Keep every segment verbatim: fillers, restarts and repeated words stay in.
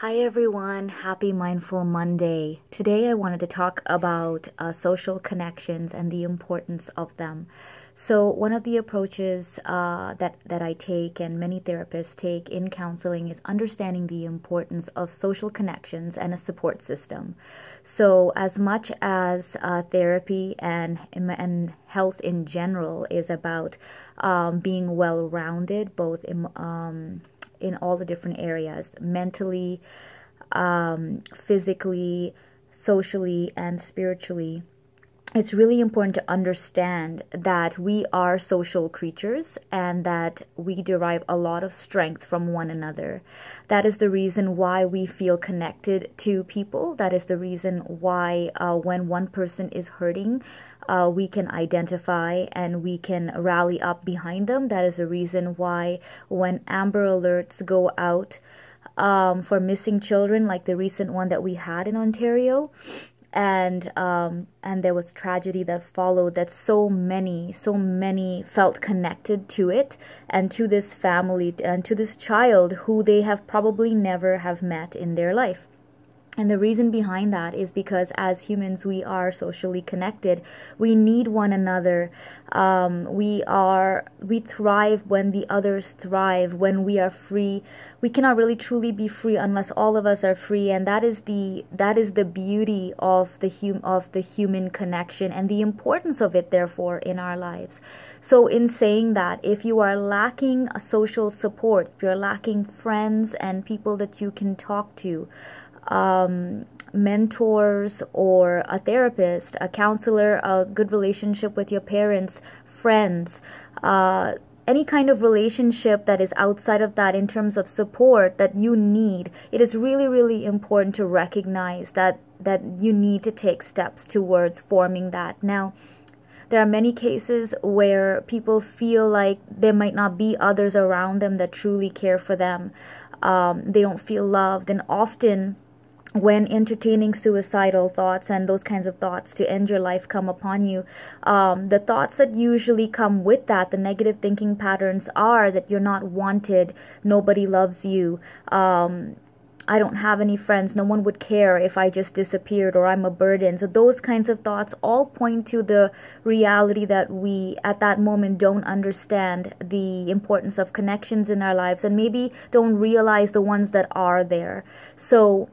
Hi everyone, happy Mindful Monday. Today I wanted to talk about uh, social connections and the importance of them. So one of the approaches uh, that, that I take and many therapists take in counseling is understanding the importance of social connections and a support system. So as much as uh, therapy and, and health in general is about um, being well-rounded, both in, um, in all the different areas, mentally, um, physically, socially, and spiritually, it's really important to understand that we are social creatures and that we derive a lot of strength from one another. That is the reason why we feel connected to people. That is the reason why uh, when one person is hurting, uh, we can identify and we can rally up behind them. That is the reason why when Amber Alerts go out um, for missing children, like the recent one that we had in Ontario, and um and there was tragedy that followed, that so many so many felt connected to it and to this family and to this child who they have probably never have met in their life. And the reason behind that is because as humans, we are socially connected. We need one another. Um, we are we thrive when the others thrive, when we are free. We cannot really truly be free unless all of us are free. And that is the that is the beauty of the hum of the human connection and the importance of it, therefore, in our lives. So in saying that, if you are lacking a social support, if you're lacking friends and people that you can talk to, Um, mentors or a therapist, a counselor, a good relationship with your parents, friends, uh, any kind of relationship that is outside of that in terms of support that you need, it is really, really important to recognize that, that you need to take steps towards forming that. Now, there are many cases where people feel like there might not be others around them that truly care for them. Um, they don't feel loved, and often when entertaining suicidal thoughts and those kinds of thoughts to end your life come upon you, um, the thoughts that usually come with that, the negative thinking patterns, are that you're not wanted, nobody loves you, um, I don't have any friends, no one would care if I just disappeared, or I'm a burden. So those kinds of thoughts all point to the reality that we at that moment don't understand the importance of connections in our lives and maybe don't realize the ones that are there. So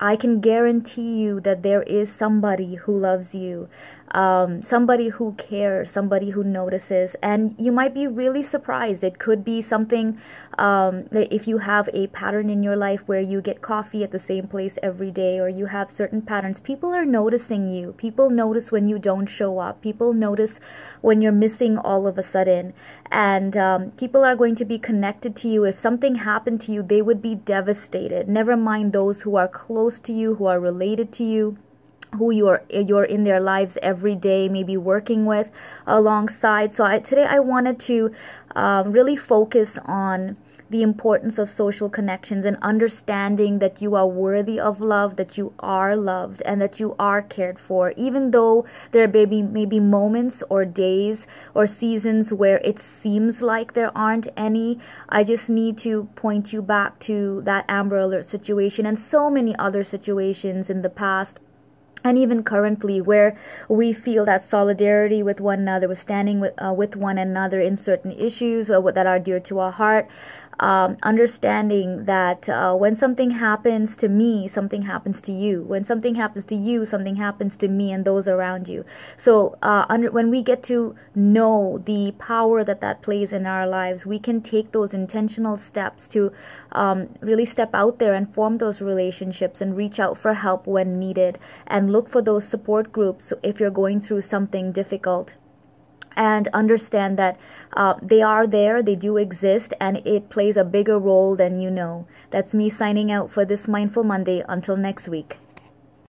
I can guarantee you that there is somebody who loves you, um, somebody who cares, somebody who notices, and you might be really surprised. It could be something um, that if you have a pattern in your life where you get coffee at the same place every day, or you have certain patterns, people are noticing you. People notice when you don't show up. People notice when you're missing all of a sudden, and um, people are going to be connected to you. If something happened to you, they would be devastated. Never mind those who are close to you, who are related to you, who you're you're in their lives every day, maybe working with, alongside. So I, today I wanted to um, really focus on the importance of social connections and understanding that you are worthy of love, that you are loved, and that you are cared for, even though there may be, may be moments or days or seasons where it seems like there aren't any. I just need to point you back to that Amber Alert situation and so many other situations in the past, and even currently, where we feel that solidarity with one another, we're standing with uh, with one another in certain issues or that are dear to our heart. Um, understanding that uh, when something happens to me, something happens to you. When something happens to you, something happens to me and those around you. So uh, under, when we get to know the power that that plays in our lives, we can take those intentional steps to um, really step out there and form those relationships and reach out for help when needed, and look for those support groups if you're going through something difficult. And understand that uh, they are there, they do exist, and it plays a bigger role than you know. That's me signing out for this Mindful Monday. Until next week.